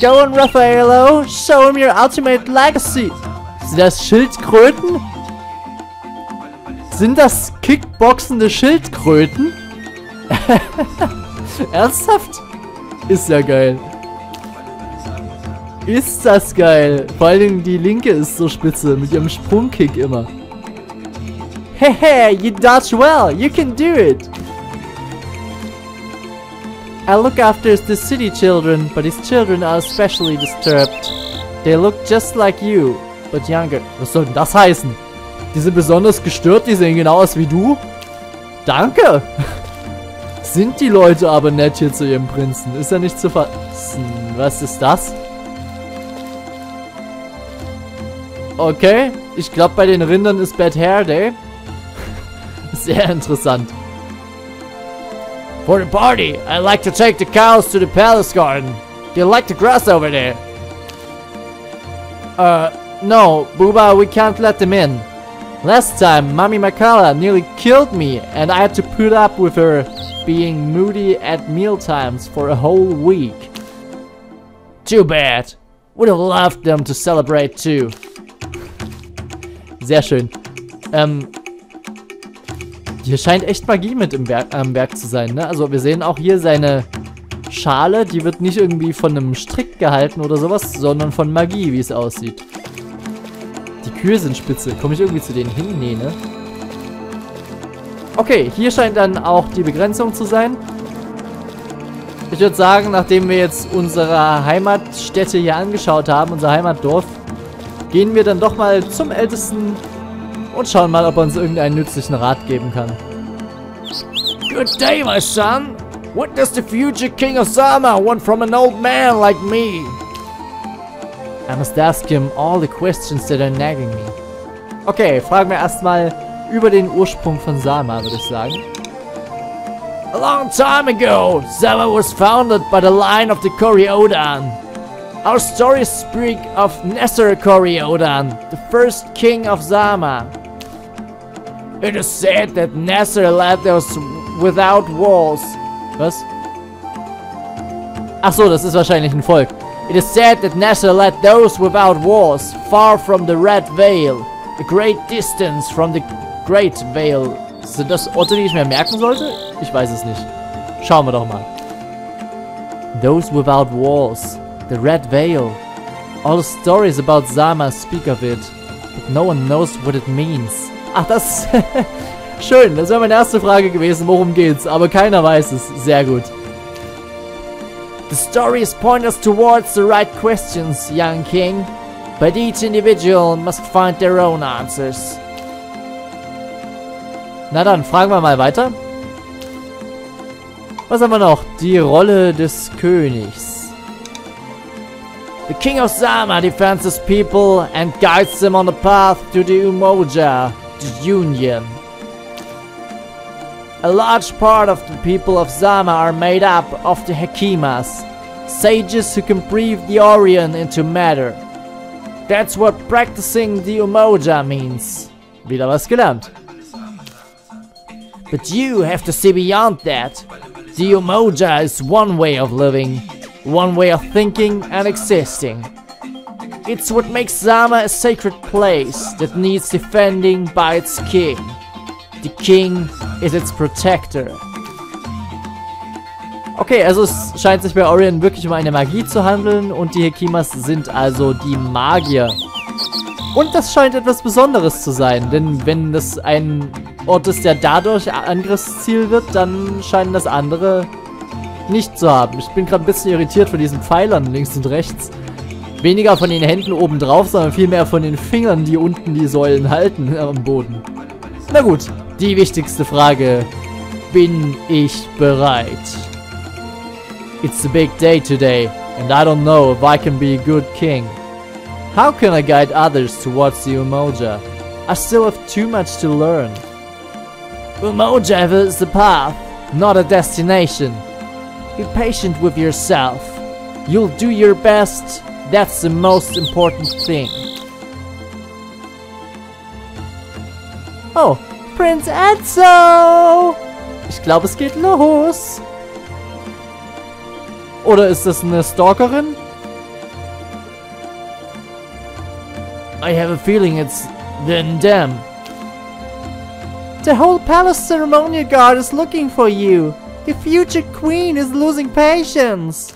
Go on, Raffaello, show him your ultimate legacy. Sind das Schildkröten? Sind das kickboxende Schildkröten? Ernsthaft? Ist ja geil. Ist das geil. Vor allem die linke ist so spitze mit ihrem Sprungkick immer. Hehe, you dodge well. You can do it. I look after the city children, but his children are especially disturbed. They look just like you, but younger. Was soll denn das heißen? Die sind besonders gestört, die sehen genau aus wie du? Danke! Sind die Leute aber nett hier zu ihrem Prinzen? Ist ja nicht zu fassen. Was ist das? Okay, ich glaube bei den Rindern ist Bad Hair Day. Sehr interessant. For the party, I like to take the cows to the palace garden. They like the grass over there. No, Booba, we can't let them in. Last time, Mommy Makala nearly killed me and I had to put up with her being moody at mealtimes for a whole week. Too bad. Would have loved them to celebrate too. Sehr schön. Hier scheint echt Magie mit am Berg zu sein, ne? Also wir sehen auch hier seine Schale, die wird nicht irgendwie von einem Strick gehalten oder sowas, sondern von Magie, wie es aussieht. Die Kühe sind spitze. Komme ich irgendwie zu denen hin? Nee, ne? Okay, hier scheint dann auch die Begrenzung zu sein. Ich würde sagen, nachdem wir jetzt unsere Heimatstätte hier angeschaut haben, unser Heimatdorf, gehen wir dann doch mal zum Ältesten und schauen mal, ob er uns irgendeinen nützlichen Rat geben kann. Good day, my son. What does the future king of Zama want from an old man like me? I must ask him all the questions that are nagging me. Okay, fragen wir erstmal über den Ursprung von Zama, würde ich sagen. A long time ago, Zama was founded by the line of the Kori-Odan. Our stories speak of Nasser Kori-Odan, the first king of Zama. It is said that Nasser led us without walls. Was? Ach so, das ist wahrscheinlich ein Volk. It is said that Nasser led those without walls far from the Red Veil, a great distance from the Great Veil. Sind das Orte, die ich mir merken sollte? Ich weiß es nicht. Schauen wir doch mal. Those without walls, the Red Veil. All the stories about Zama speak of it, but no one knows what it means. Ach, das schön, das wäre meine erste Frage gewesen, worum geht's, aber keiner weiß es. Sehr gut. The stories point us towards the right questions, young king, but each individual must find their own answers. Na dann, fragen wir mal weiter. Was haben wir noch? Die Rolle des Königs. The king of Zama defends his people and guides them on the path to the Umoja, the Union. A large part of the people of Zama are made up of the Hakimas, sages who can breathe the Orion into matter. That's what practicing the Umoja means. Wieder was gelernt. But you have to see beyond that. The Umoja is one way of living, one way of thinking and existing. It's what makes Zama a sacred place that needs defending by its king. The king is its protector. Okay, also es scheint sich bei Orion wirklich um eine Magie zu handeln und die Hakimas sind also die Magier. Und das scheint etwas Besonderes zu sein, denn wenn das ein Ort ist, der dadurch Angriffsziel wird, dann scheinen das andere nicht zu haben. Ich bin gerade ein bisschen irritiert von diesen Pfeilern links und rechts. Weniger von den Händen oben drauf, sondern vielmehr von den Fingern, die unten die Säulen halten am Boden. Na gut. Die wichtigste Frage, bin ich bereit? It's a big day today, and I don't know if I can be a good king. How can I guide others towards the Umoja? I still have too much to learn. Umoja is the path, not a destination. Be patient with yourself. You'll do your best, that's the most important thing. Oh! Prince Enzo! Ich glaube, es geht los. Oder ist das eine Stalkerin? I have a feeling it's then them. The whole palace ceremonial guard is looking for you. The future queen is losing patience.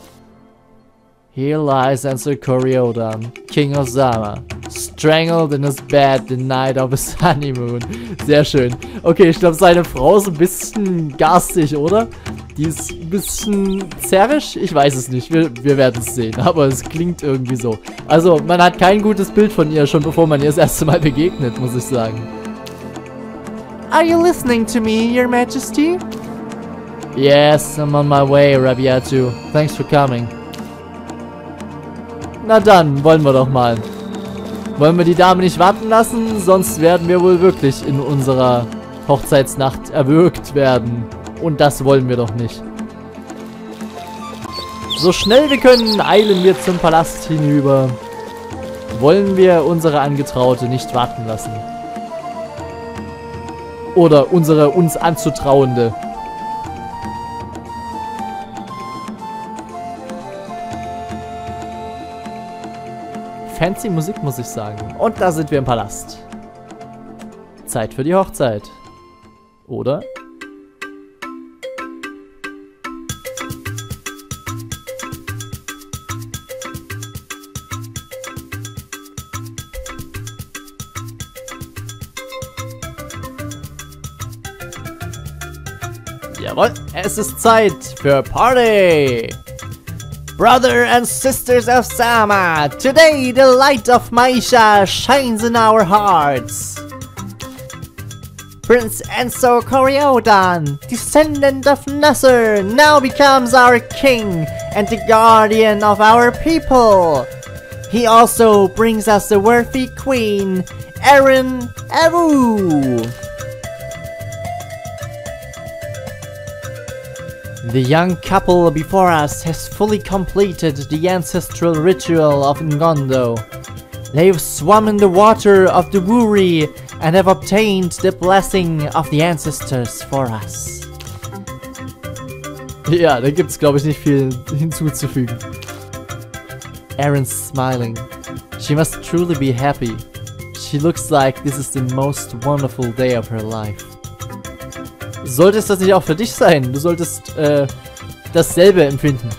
Here lies Enzo Kori-Odan, King of Zama, strangled in his bed the night of his honeymoon. Sehr schön. Okay, ich glaube, seine Frau ist ein bisschen garstig, oder? Die ist ein bisschen zerrisch? Ich weiß es nicht. Wir werden es sehen, aber es klingt irgendwie so. Also, man hat kein gutes Bild von ihr, schon bevor man ihr das erste Mal begegnet, muss ich sagen. Are you listening to me, Your Majesty? Yes, I'm on my way, Rabiatu. Thanks for coming. Na dann, wollen wir doch mal. Wollen wir die Dame nicht warten lassen, sonst werden wir wohl wirklich in unserer Hochzeitsnacht erwürgt werden. Und das wollen wir doch nicht. So schnell wir können, eilen wir zum Palast hinüber. Wollen wir unsere Angetraute nicht warten lassen. Oder unsere uns anzutrauende. Fancy Musik, muss ich sagen. Und da sind wir im Palast. Zeit für die Hochzeit. Oder? Jawohl, es ist Zeit für Party! Brother and sisters of Zama, today the light of Maisha shines in our hearts. Prince Enzo Kori-Odan, descendant of Nasser, now becomes our king and the guardian of our people. He also brings us the worthy queen, Erine. The young couple before us has fully completed the ancestral ritual of Ngondo. They've swum in the water of the Wuri and have obtained the blessing of the ancestors for us. Ja, da gibt's glaube ich nicht viel hinzuzufügen. Erine's smiling. She must truly be happy. She looks like this is the most wonderful day of her life. Sollte es das nicht auch für dich sein? Du solltest dasselbe empfinden.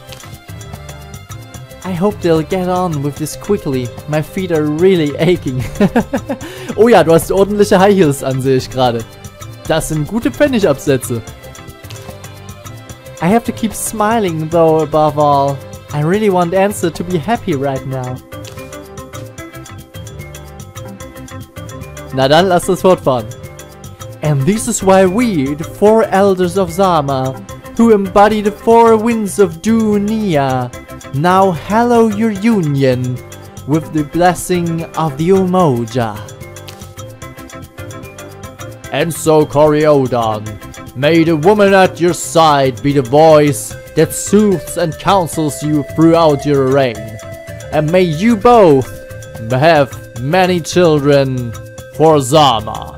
I hope they'll get on with this quickly. My feet are really aching. Oh ja, du hast ordentliche High Heels an, sehe ich gerade. Das sind gute Pfennigabsätze. I have to keep smiling though above all. I really want Ansel to be happy right now. Na dann, lass uns fortfahren. And this is why we, the four elders of Zama, who embody the four winds of Dunia, now hallow your union with the blessing of the Umoja. And so Kori-Odan, may the woman at your side be the voice that soothes and counsels you throughout your reign. And may you both have many children for Zama.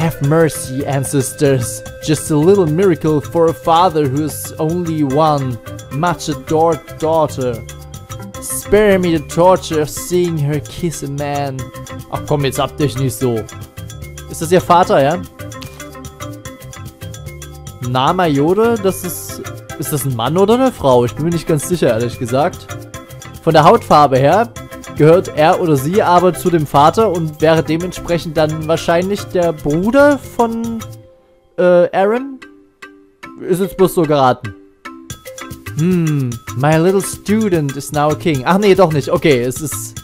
Have mercy, ancestors, just a little miracle for a father who is only one much-adored daughter. Spare me the torture of seeing her kiss a man. Ach komm, jetzt habt euch nicht so. Ist das ihr Vater, ja? Namayode, das ist... Ist das ein Mann oder eine Frau? Ich bin mir nicht ganz sicher, ehrlich gesagt. Von der Hautfarbe her gehört er oder sie aber zu dem Vater und wäre dementsprechend dann wahrscheinlich der Bruder von Erine? Ist jetzt bloß so geraten. My little student is now a king. Ach nee, doch nicht. Okay, es ist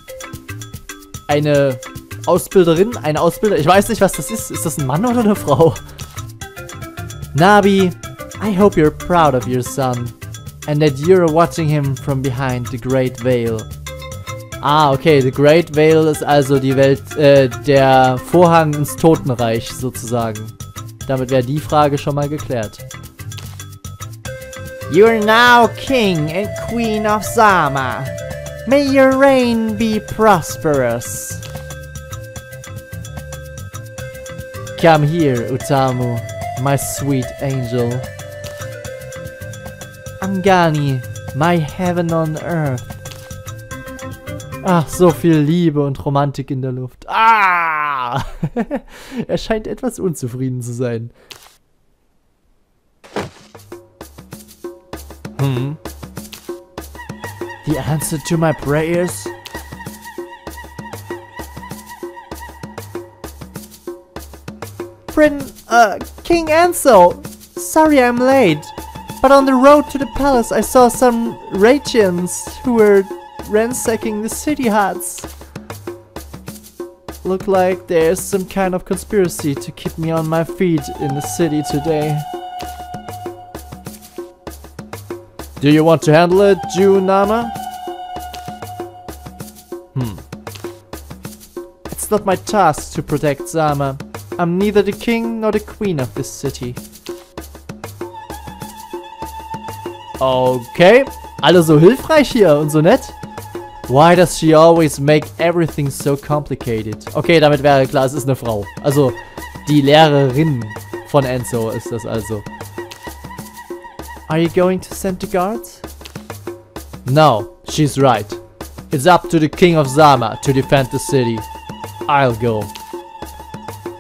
eine Ausbilderin, ein Ausbilder. Ich weiß nicht, was das ist. Ist das ein Mann oder eine Frau? Nabi, I hope you're proud of your son and that you're watching him from behind the great veil. Ah, okay, The Great Veil ist also die Welt, der Vorhang ins Totenreich, sozusagen. Damit wäre die Frage schon mal geklärt. You are now King and Queen of Zama. May your reign be prosperous. Come here, Utamu, my sweet angel. Angani, My heaven on earth. Ach, so viel Liebe und Romantik in der Luft. Ah! Er scheint etwas unzufrieden zu sein. Hm. The answer to my prayers? King Ansel! Sorry I'm late, but on the road to the palace I saw some Ratians who were ransacking the city huts. Look like there's some kind of conspiracy to keep me on my feet in the city today. Do you want to handle it, Junama? It's not my task to protect Zama. I'm neither the king nor the queen of this city. Okay, alle so hilfreich hier und so nett. Why does she always make everything so complicated? Okay, damit wäre klar, es ist eine Frau. Also, die Lehrerin von Enzo ist das also. Are you going to send the guards? No, she's right. It's up to the king of Zama to defend the city. I'll go.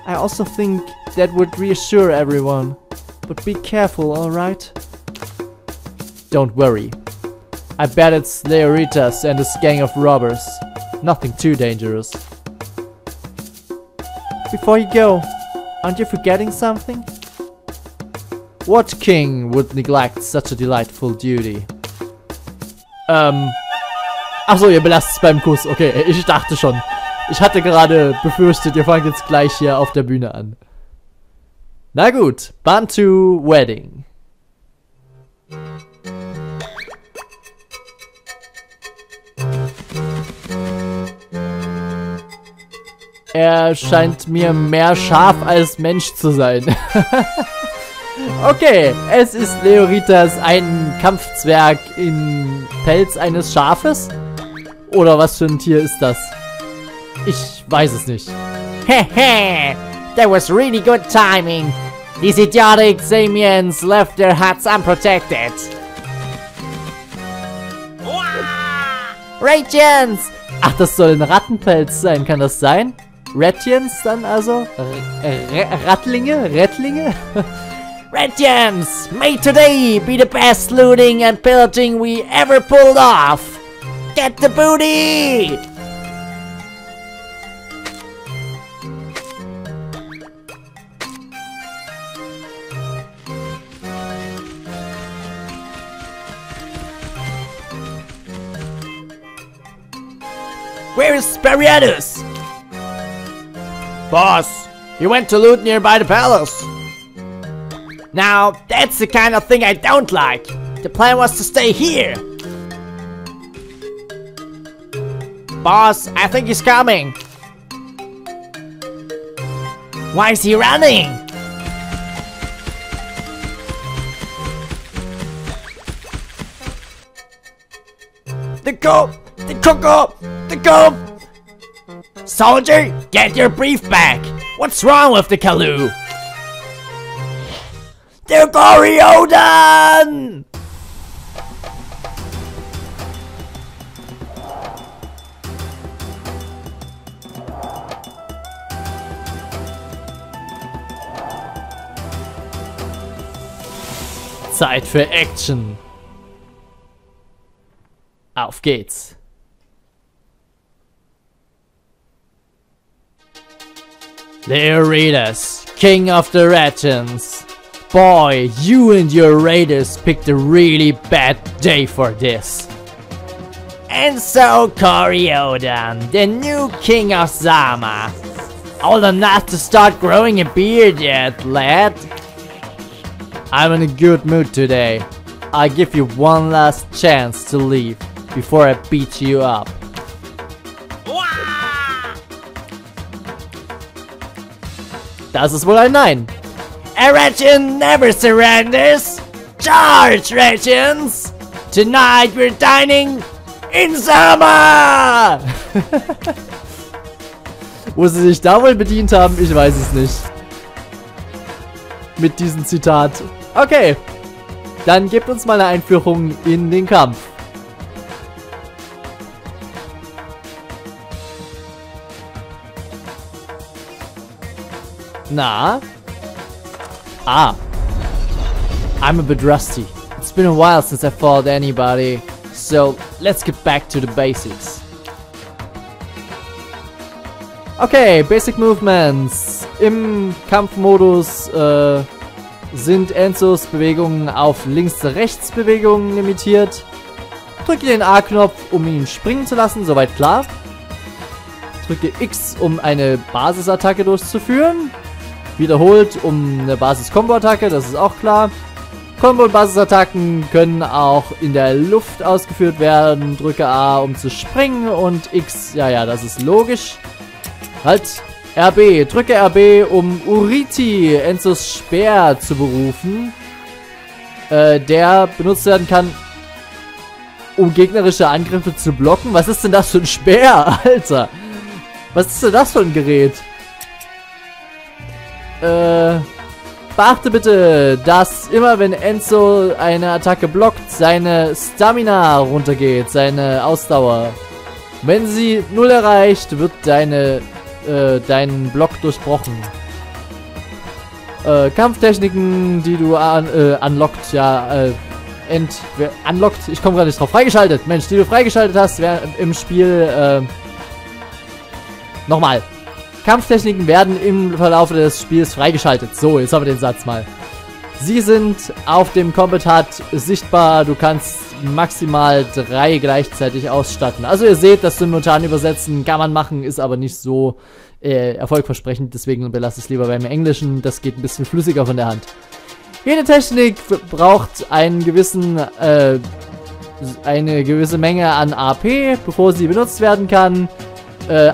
I also think that would reassure everyone, but be careful, alright? Don't worry. I bet it's Leoritas and his gang of robbers. Nothing too dangerous. Before you go, aren't you forgetting something? What king would neglect such a delightful duty? Achso, ihr belasst es beim Kuss. Okay, ich dachte schon. Ich hatte gerade befürchtet, ihr fangt jetzt gleich hier auf der Bühne an. Na gut, Bantu Wedding. Er scheint mir mehr Schaf als Mensch zu sein. Okay, es ist Leoritas, ein Kampfzwerg im Pelz eines Schafes? Oder was für ein Tier ist das? Ich weiß es nicht. Hehe, that was really good timing. These idiotic Samians left their huts unprotected. Ratians! Ach, das soll ein Rattenpelz sein, kann das sein? Ratians dann also? Rattlinge? Ratians! May today be the best looting and pillaging we ever pulled off! Get the booty! Where is Barianus? Boss, he went to loot nearby the palace. Now, that's the kind of thing I don't like. The plan was to stay here. Boss, I think he's coming. Why is he running? The Coco! Soldier, get your brief back! What's wrong with the Kalu? They're Kori-Odan! Zeit für Action! Auf geht's! Leoritas, king of the Ratians. Boy, you and your raiders picked a really bad day for this. Enzo Kori-Odan, the new king of Zama. Old enough to start growing a beard yet, lad? I'm in a good mood today. I'll give you one last chance to leave before I beat you up. Das ist wohl ein Nein. A Ratian never surrenders. Charge, Ratians! Tonight we're dining in Zama! Wo sie sich da wohl bedient haben, ich weiß es nicht. Mit diesem Zitat. Okay. Dann gebt uns mal eine Einführung in den Kampf. Na? Ah. I'm a bit rusty. It's been a while since I fought anybody, so let's get back to the basics. Okay, Basic Movements. Im Kampfmodus sind Enzos Bewegungen auf Links-Rechts-Bewegungen limitiert. Drücke den A-Knopf, um ihn springen zu lassen, soweit klar. Drücke X, um eine Basisattacke durchzuführen. Wiederholt, um eine Basis-Combo-Attacke, das ist auch klar. Combo- und Basisattacken können auch in der Luft ausgeführt werden. Drücke A, um zu springen, und X, ja, das ist logisch. Halt, RB, drücke RB, um Uriti, Enzos Speer, zu berufen, der benutzt werden kann, um gegnerische Angriffe zu blocken. Was ist denn das für ein Speer, Alter? Was ist denn das für ein Gerät? Beachte bitte, dass immer wenn Enzo eine Attacke blockt, seine Stamina runtergeht, seine Ausdauer. Wenn sie 0 erreicht, wird deinen Block durchbrochen. Kampftechniken, die du unlockt, unlockt, ich komme gerade nicht drauf, freigeschaltet, Mensch, die du freigeschaltet hast im Spiel, nochmal. Kampftechniken werden im Verlauf des Spiels freigeschaltet. So, jetzt haben wir den Satz mal. Sie sind auf dem Combat Hut sichtbar, du kannst maximal 3 gleichzeitig ausstatten. Also ihr seht, das simultan übersetzen kann man machen, ist aber nicht so erfolgversprechend, deswegen belasse ich es lieber beim Englischen, das geht ein bisschen flüssiger von der Hand. Jede Technik braucht einen gewissen, eine gewisse Menge an AP, bevor sie benutzt werden kann.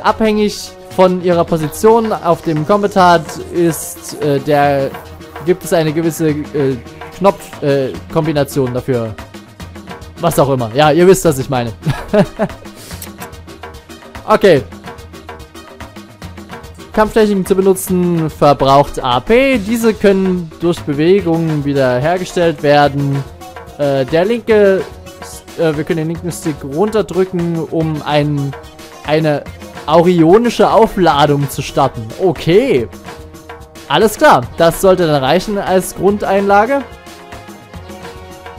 Abhängig von ihrer Position auf dem Combat Hut ist gibt es eine gewisse Knopfkombination dafür. Was auch immer. Ja, ihr wisst, was ich meine. Okay. Kampftechniken zu benutzen verbraucht AP. Diese können durch Bewegungen wieder hergestellt werden. Wir können den linken Stick runterdrücken, um eine aurionische Aufladung zu starten. Okay. Alles klar. Das sollte dann reichen als Grundeinlage.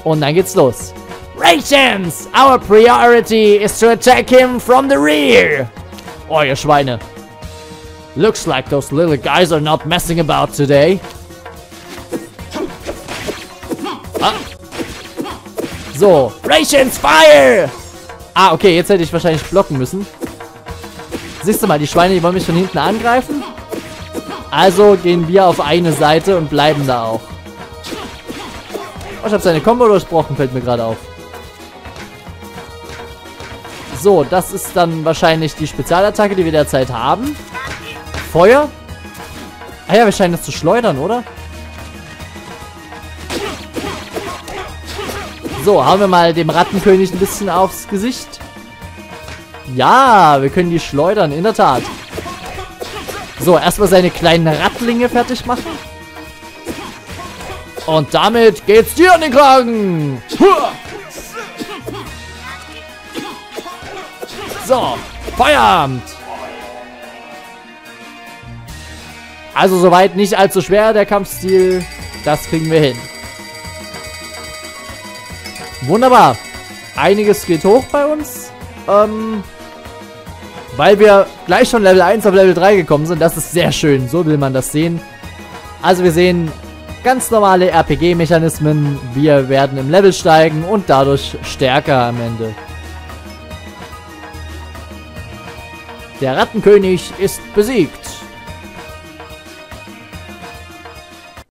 Und dann geht's los. Ratians! Our priority is to attack him from the rear! Oh, ihr Schweine. Looks like those little guys are not messing about today. Ah. So, Ratians, fire! Ah, okay, jetzt hätte ich wahrscheinlich blocken müssen. Siehst du mal, die Schweine, die wollen mich von hinten angreifen. Also gehen wir auf eine Seite und bleiben da auch. Oh, ich habe seine Combo durchbrochen, fällt mir gerade auf. So, das ist dann wahrscheinlich die Spezialattacke, die wir derzeit haben. Feuer. Ah ja, wir scheinen das zu schleudern, oder? So, hauen wir mal dem Rattenkönig ein bisschen aufs Gesicht. Ja, wir können die schleudern, in der Tat. So, erstmal seine kleinen Rattlinge fertig machen. Und damit geht's dir an den Kragen. Huah! So, Feierabend! Also soweit nicht allzu schwer, der Kampfstil. Das kriegen wir hin. Wunderbar. Einiges geht hoch bei uns. Weil wir gleich schon Level 1 auf Level 3 gekommen sind. Das ist sehr schön. So will man das sehen. Also wir sehen ganz normale RPG-Mechanismen. Wir werden im Level steigen und dadurch stärker am Ende. Der Rattenkönig ist besiegt.